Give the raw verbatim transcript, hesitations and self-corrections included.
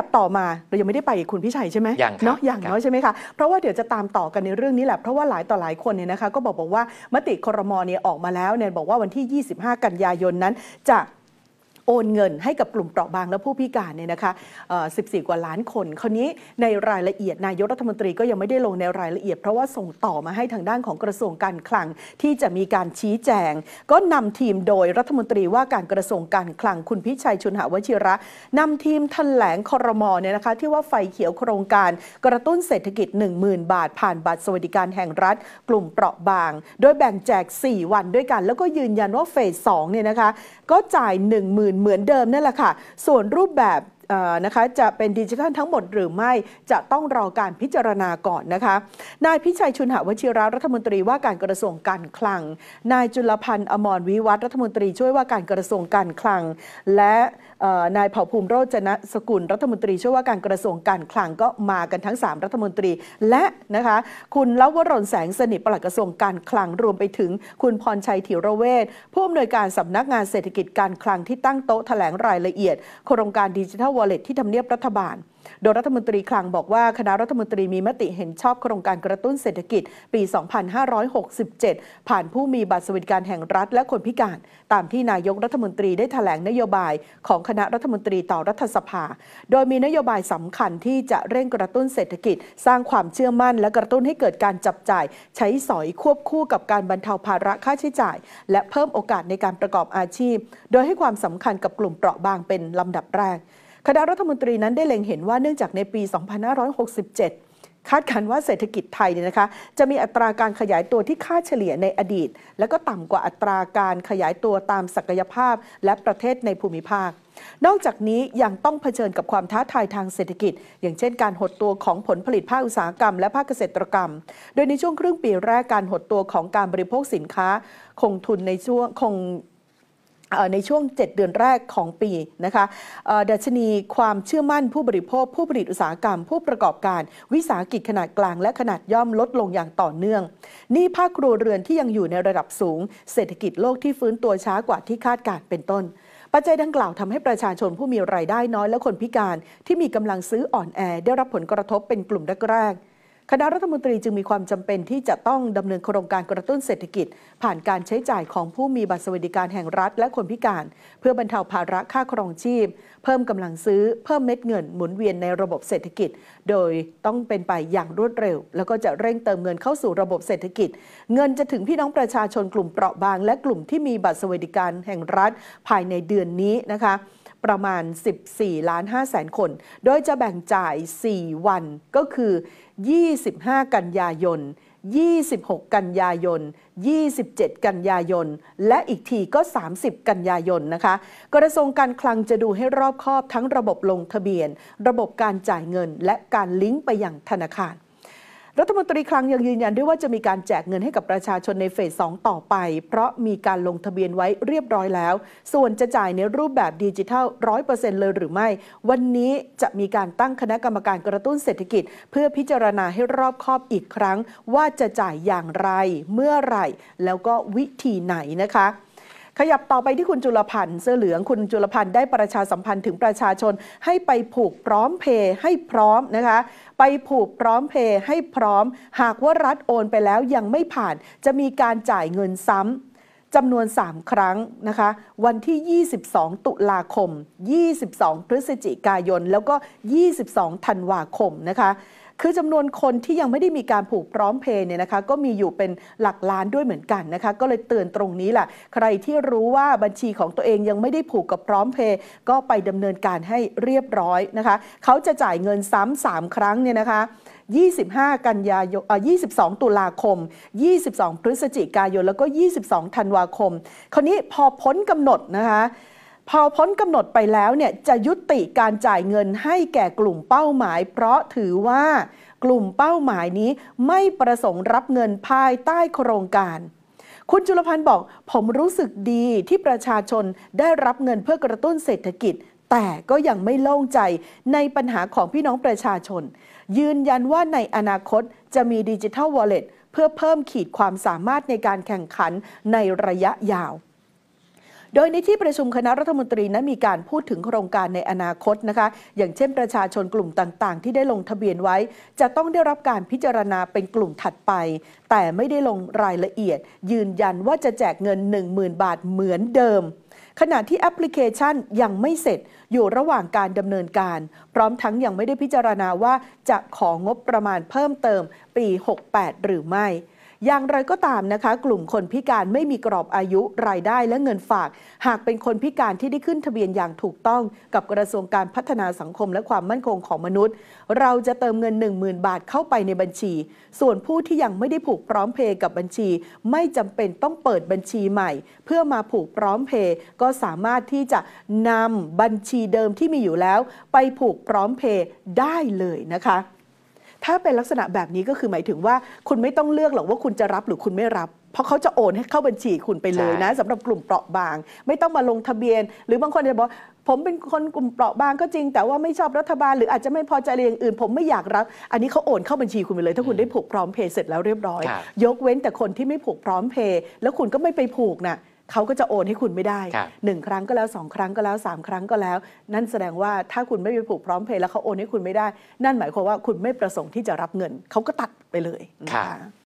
กับต่อมาเรายังไม่ได้ไปคุณพิชัยใช่ไหมเนาะอย่างน้อยใช่ไหมคะเพราะว่าเดี๋ยวจะตามต่อกันในเรื่องนี้แหละเพราะว่าหลายต่อหลายคนเนี่ยนะคะก็บอกบอกว่ามติครม.เนี่ยออกมาแล้วเนี่ยบอกว่าวันที่ยี่สิบห้ากันยายนนั้นจะโอนเงินให้กับกลุ่มเปราะบางและผู้พิการเนี่ยนะคะสิบสี่กว่าล้านคนคราวนี้ในรายละเอียดนายกรัฐมนตรีก็ยังไม่ได้ลงในรายละเอียดเพราะว่าส่งต่อมาให้ทางด้านของกระทรวงการคลังที่จะมีการชี้แจงก็นำทีมโดยรัฐมนตรีว่าการกระทรวงการคลังคุณพิชัยชุนหวชิระนำทีมแถลงครม.เนี่ยนะคะที่ว่าไฟเขียวโครงการกระตุ้นเศรษฐกิจ หนึ่งหมื่นบาทผ่านบัตรสวัสดิการแห่งรัฐกลุ่มเปราะบางโดยแบ่งแจกสี่วันด้วยกันแล้วก็ยืนยันว่าเฟสสองเนี่ยนะคะก็จ่าย หนึ่งหมื่นเหมือนเดิมนั่นแหละค่ะส่วนรูปแบบนะคะจะเป็นดิจิทัลทั้งหมดหรือไม่จะต้องรอการพิจารณาก่อนนะคะนายพิชัยชุนหวชิระรัฐมนตรีว่าการกระทรวงการคลังนายจุลพันธ์อมรวิวัฒน์รัฐมนตรีช่วยว่าการกระทรวงการคลังและนายเผ่าภูมิโรจนสกุลรัฐมนตรีช่วยว่าการกระทรวงการคลังก็มากันทั้งสามรัฐมนตรีและนะคะคุณลวรนแสงสนิทปลัดกระทรวงการคลังรวมไปถึงคุณพรชัยถิรเวชผู้อำนวยการสำนักงานเศรษฐกิจการคลังที่ตั้งโต๊ะแถลงรายละเอียดโครงการดิจิทัลที่ทำเนียบรัฐบาลโดยรัฐมนตรีคลังบอกว่าคณะรัฐมนตรีมีมติเห็นชอบโครงการกระตุ้นเศรษฐกิจปี สองพันห้าร้อยหกสิบเจ็ด ผ่านผู้มีบัตรสวัสดิการแห่งรัฐและคนพิการตามที่นายกรัฐมนตรีได้แถลงนโยบายของคณะรัฐมนตรีต่อรัฐสภาโดยมีนโยบายสำคัญที่จะเร่งกระตุ้นเศรษฐกิจสร้างความเชื่อมั่นและกระตุ้นให้เกิดการจับจ่ายใช้สอยควบคู่กับการบรรเทาภาระค่าใช้จ่ายและเพิ่มโอกาสในการประกอบอาชีพโดยให้ความสำคัญกับกลุ่มเปราะบางเป็นลำดับแรกคณะรัฐมนตรีนั้นได้เล็งเห็นว่าเนื่องจากในปี สองพันห้าร้อยหกสิบเจ็ดคาดการณ์ว่าเศรษฐกิจไทยเนี่ยนะคะจะมีอัตราการขยายตัวที่ค่าเฉลี่ยในอดีตและก็ต่ำกว่าอัตราการขยายตัวตามศักยภาพและประเทศในภูมิภาคนอกจากนี้ยังต้องเผชิญกับความท้าทายทางเศรษฐกิจอย่างเช่นการหดตัวของผลผลิตภาคอุตสาหกรรมและภาคเกษตรกรรมโดยในช่วงครึ่งปีแรกการหดตัวของการบริโภคสินค้าคงทุนในช่วงคงในช่วงเจ็ดเดือนแรกของปีนะคะดัชนีความเชื่อมั่นผู้บริโภคผู้ผลิตอุตสาหกรรมผู้ประกอบการวิสาหกิจขนาดกลางและขนาดย่อมลดลงอย่างต่อเนื่องนี่ภาคครัวเรือนที่ยังอยู่ในระดับสูงเศรษฐกิจโลกที่ฟื้นตัวช้ากว่าที่คาดการเป็นต้นปัจจัยดังกล่าวทำให้ประชาชนผู้มีรายได้น้อยและคนพิการที่มีกำลังซื้ออ่อนแอได้รับผลกระทบเป็นกลุ่มแรกคณะรัฐมนตรีจึงมีความจำเป็นที่จะต้องดำเนินโครงการกระตุ้นเศรษฐกิจผ่านการใช้จ่ายของผู้มีบัตรสวัสดิการแห่งรัฐและคนพิการเพื่อบรรเทาภาระค่าครองชีพเพิ่มกำลังซื้อเพิ่มเม็ดเงินหมุนเวียนในระบบเศรษฐกิจโดยต้องเป็นไปอย่างรวดเร็วแล้วก็จะเร่งเติมเงินเข้าสู่ระบบเศรษฐกิจเงินจะถึงพี่น้องประชาชนกลุ่มเปราะบางและกลุ่มที่มีบัตรสวัสดิการแห่งรัฐภายในเดือนนี้นะคะประมาณ สิบสี่ล้านห้าแสนคนโดยจะแบ่งจ่ายสี่วันก็คือยี่สิบห้ากันยายนยี่สิบหกกันยายนยี่สิบเจ็ดกันยายนและอีกทีก็สามสิบกันยายนนะคะกระทรวงการคลังจะดูให้รอบคอบทั้งระบบลงทะเบียนระบบการจ่ายเงินและการลิงก์ไปยังธนาคารรัฐมนตรีคลังยังยืนยันด้วยว่าจะมีการแจกเงินให้กับประชาชนในเฟสสองต่อไปเพราะมีการลงทะเบียนไว้เรียบร้อยแล้วส่วนจะจ่ายในรูปแบบดิจิทัล ร้อยเปอร์เซ็นต์ เลยหรือไม่วันนี้จะมีการตั้งคณะกรรมการกระตุ้นเศรษฐกิจเพื่อพิจารณาให้รอบคอบอีกครั้งว่าจะจ่ายอย่างไรเมื่อไหร่แล้วก็วิธีไหนนะคะขยับต่อไปที่คุณจุลพันธ์เสื้อเหลืองคุณจุลพันธ์ได้ประชาสัมพันธ์ถึงประชาชนให้ไปผูกพร้อมเพย์ให้พร้อมนะคะไปผูกพร้อมเพย์ให้พร้อมหากว่ารัฐโอนไปแล้วยังไม่ผ่านจะมีการจ่ายเงินซ้ำจำนวนสามครั้งนะคะวันที่ยี่สิบสองตุลาคมยี่สิบสองพฤศจิกายนแล้วก็ยี่สิบสองธันวาคมนะคะคือจำนวนคนที่ยังไม่ได้มีการผูกพร้อมเพย์เนี่ยนะคะก็มีอยู่เป็นหลักล้านด้วยเหมือนกันนะคะก็เลยเตือนตรงนี้แหละใครที่รู้ว่าบัญชีของตัวเองยังไม่ได้ผูกกับพร้อมเพย์ก็ไปดำเนินการให้เรียบร้อยนะคะเขาจะจ่ายเงินซ้ำสามครั้งเนี่ยนะคะยี่สิบห้ากันยายน ยี่สิบสองตุลาคมยี่สิบสองพฤศจิกายนแล้วก็ยี่สิบสองธันวาคมคราวนี้พอพ้นกำหนดนะคะพอพ้นกำหนดไปแล้วเนี่ยจะยุติการจ่ายเงินให้แก่กลุ่มเป้าหมายเพราะถือว่ากลุ่มเป้าหมายนี้ไม่ประสงค์รับเงินภายใต้โครงการคุณจุลพันธ์บอกผมรู้สึกดีที่ประชาชนได้รับเงินเพื่อกระตุ้นเศรษฐกิจแต่ก็ยังไม่โล่งใจในปัญหาของพี่น้องประชาชนยืนยันว่าในอนาคตจะมีดิจิทัลวอลเล็ตเพื่อเพิ่มขีดความสามารถในการแข่งขันในระยะยาว โดยในที่ประชุมคณะรัฐมนตรีนั้นมีการพูดถึงโครงการในอนาคตนะคะอย่างเช่นประชาชนกลุ่มต่างๆที่ได้ลงทะเบียนไว้จะต้องได้รับการพิจารณาเป็นกลุ่มถัดไปแต่ไม่ได้ลงรายละเอียดยืนยันว่าจะแจกเงิน หนึ่งหมื่น บาทเหมือนเดิมขณะที่แอปพลิเคชันยังไม่เสร็จอยู่ระหว่างการดำเนินการพร้อมทั้งยังไม่ได้พิจารณาว่าจะของบประมาณเพิ่มเติมปีหกแปดหรือไม่อย่างไรก็ตามนะคะกลุ่มคนพิการไม่มีกรอบอายุรายได้และเงินฝากหากเป็นคนพิการที่ได้ขึ้นทะเบียนอย่างถูกต้องกับกระทรวงการพัฒนาสังคมและความมั่นคงของมนุษย์เราจะเติมเงิน หนึ่งหมื่น บาทเข้าไปในบัญชีส่วนผู้ที่ยังไม่ได้ผูกพร้อมเพย์กับบัญชีไม่จำเป็นต้องเปิดบัญชีใหม่เพื่อมาผูกพร้อมเพย์ก็สามารถที่จะนำบัญชีเดิมที่มีอยู่แล้วไปผูกพร้อมเพย์ได้เลยนะคะถ้าเป็นลักษณะแบบนี้ก็คือหมายถึงว่าคุณไม่ต้องเลือกหรอกว่าคุณจะรับหรือคุณไม่รับเพราะเขาจะโอนให้เข้าบัญชีคุณไปเลยนะสำหรับกลุ่มเปราะบางไม่ต้องมาลงทะเบียนหรือบางคนจะบอกผมเป็นคนกลุ่มเปราะบางก็จริงแต่ว่าไม่ชอบรัฐบาลหรืออาจจะไม่พอใจอะไรอย่างอื่นผมไม่อยากรับอันนี้เขาโอนเข้าบัญชีคุณไปเลยถ้าคุณได้ผูกพร้อมเพย์เสร็จแล้วเรียบร้อยยกเว้นแต่คนที่ไม่ผูกพร้อมเพย์แล้วคุณก็ไม่ไปผูกนะเขาก็จะโอนให้คุณไม่ได้หนึ่งครั้งก็แล้วสองครั้งก็แล้วสามครั้งก็แล้วนั่นแสดงว่าถ้าคุณไม่ไปผูกพร้อมเพย์แล้วเขาโอนให้คุณไม่ได้นั่นหมายความว่าคุณไม่ประสงค์ที่จะรับเงินเขาก็ตัดไปเลยนะคะ